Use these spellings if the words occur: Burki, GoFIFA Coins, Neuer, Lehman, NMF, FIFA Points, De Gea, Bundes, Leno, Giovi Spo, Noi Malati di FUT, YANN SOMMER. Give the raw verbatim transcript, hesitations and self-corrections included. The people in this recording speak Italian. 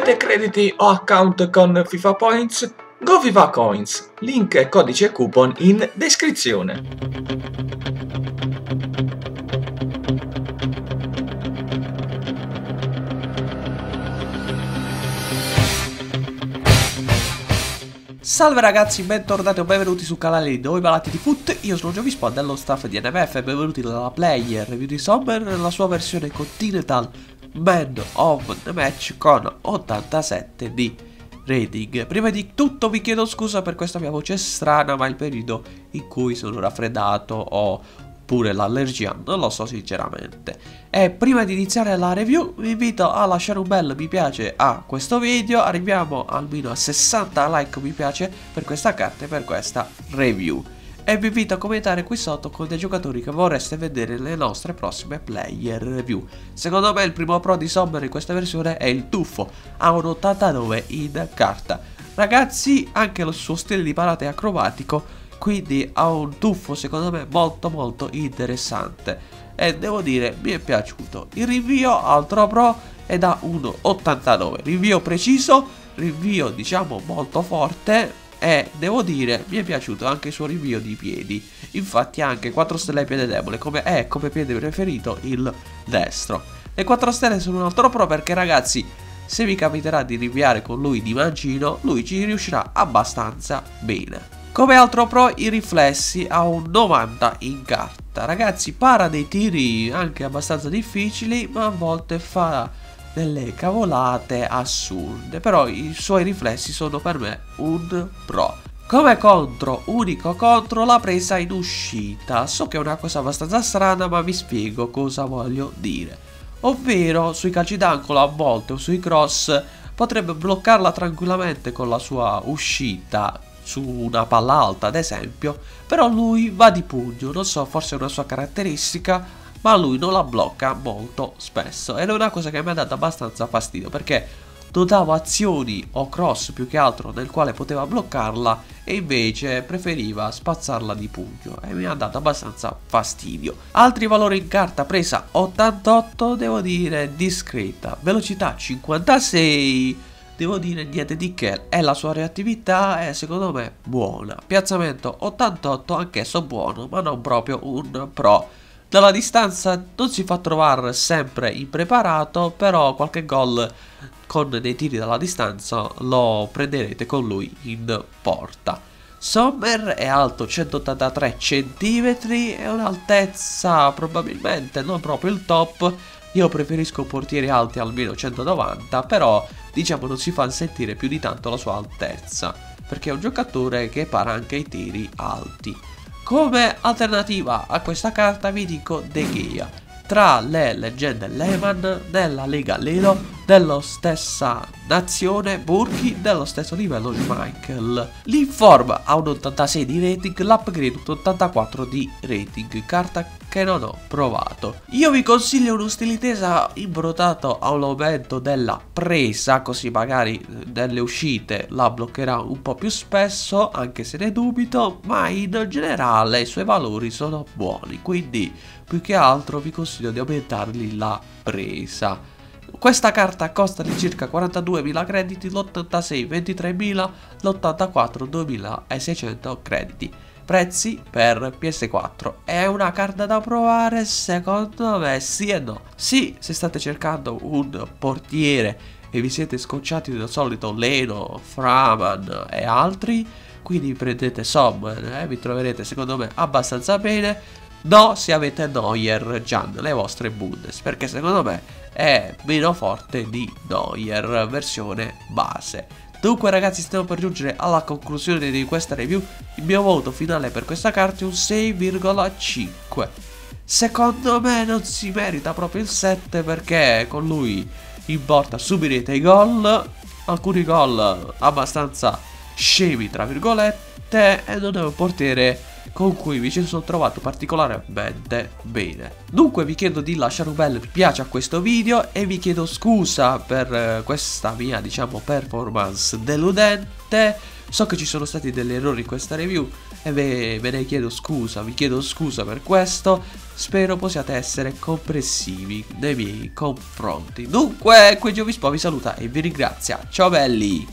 volete crediti o account con FIFA Points? GoFIFA Coins, link e codice coupon in descrizione. Salve ragazzi, bentornati o benvenuti sul canale di Noi Malati di FUT. Io sono Giovi Spo dello staff di N M F, benvenuti dalla player review di Sommer, la sua versione Continental Man of the Match con ottantasette di rating. Prima di tutto vi chiedo scusa per questa mia voce strana, ma è il periodo in cui sono raffreddato o pure l'allergia, non lo so sinceramente. E prima di iniziare la review vi invito a lasciare un bel mi piace a questo video, arriviamo almeno a sessanta like mi piace per questa carta e per questa review. E vi invito a commentare qui sotto con dei giocatori che vorreste vedere le nostre prossime player review. Secondo me il primo pro di Sommer in questa versione è il tuffo, ha un ottantanove in carta. Ragazzi, anche lo suo stile di parata è acrobatico, quindi ha un tuffo secondo me molto molto interessante. E devo dire mi è piaciuto. Il rinvio altro pro è da uno ottantanove, rinvio preciso, rinvio diciamo molto forte. E devo dire mi è piaciuto anche il suo rinvio di piedi, infatti anche quattro stelle piede debole come è come piede preferito il destro. Le quattro stelle sono un altro pro perché ragazzi, se vi capiterà di rinviare con lui di mancino, lui ci riuscirà abbastanza bene. Come altro pro i riflessi, ha un novanta in carta. Ragazzi, para dei tiri anche abbastanza difficili, ma a volte fa delle cavolate assurde, però i suoi riflessi sono per me un pro. Come contro, unico contro, la presa in uscita. So che è una cosa abbastanza strana, ma vi spiego cosa voglio dire, ovvero sui calci d'angolo a volte o sui cross potrebbe bloccarla tranquillamente con la sua uscita su una palla alta ad esempio, però lui va di pugno, non so, forse è una sua caratteristica, ma lui non la blocca molto spesso ed è una cosa che mi ha dato abbastanza fastidio perché notavo azioni o cross più che altro nel quale poteva bloccarla e invece preferiva spazzarla di pugno e mi ha dato abbastanza fastidio. Altri valori in carta, presa ottantotto, devo dire discreta, velocità cinquantasei, devo dire niente di che, e la sua reattività è secondo me buona. Piazzamento ottantotto, anch'esso buono ma non proprio un pro. Dalla distanza non si fa trovare sempre impreparato, però qualche gol con dei tiri dalla distanza lo prenderete con lui in porta. Sommer è alto centottantatré centimetri, è un'altezza probabilmente non proprio il top, io preferisco portieri alti almeno centonovanta, però diciamo non si fa sentire più di tanto la sua altezza, perché è un giocatore che para anche i tiri alti. Come alternativa a questa carta vi dico De Gea, tra le leggende Lehman, della Lega Lero, della stessa nazione Burki, dello stesso livello di Michael. L'inform ha un ottantasei di rating, l'upgrade un ottantaquattro di rating, carta che non ho provato. Io vi consiglio uno stile tesa imbrottato a un aumento della presa, così magari nelle uscite la bloccherà un po' più spesso, anche se ne dubito, ma in generale i suoi valori sono buoni, quindi più che altro vi consiglio di aumentargli la presa. Questa carta costa di circa quarantaduemila crediti, l'ottantasei ventitremila, l'ottantaquattro duemilaseicento crediti. Prezzi per P S quattro. È una carta da provare secondo me, sì e no. Sì, se state cercando un portiere e vi siete scocciati del solito Leno, Framan e altri, quindi prendete Sommer e eh, vi troverete secondo me abbastanza bene. No, se avete Neuer già nelle vostre Bundes, perché secondo me è meno forte di Neuer versione base. Dunque ragazzi, stiamo per giungere alla conclusione di questa review. Il mio voto finale per questa carta è un sei virgola cinque. Secondo me non si merita proprio il sette, perché con lui in porta subirete i gol, alcuni gol abbastanza scemi tra virgolette, e non è un portiere con cui mi ci sono trovato particolarmente bene. Dunque vi chiedo di lasciare un bel mi piace a questo video e vi chiedo scusa per questa mia diciamo performance deludente, So che ci sono stati degli errori in questa review e ve, ve ne chiedo scusa, vi chiedo scusa per questo. Spero possiate essere comprensivi nei miei confronti. Dunque, qui Giovi Spo vi saluta e vi ringrazia. Ciao belli!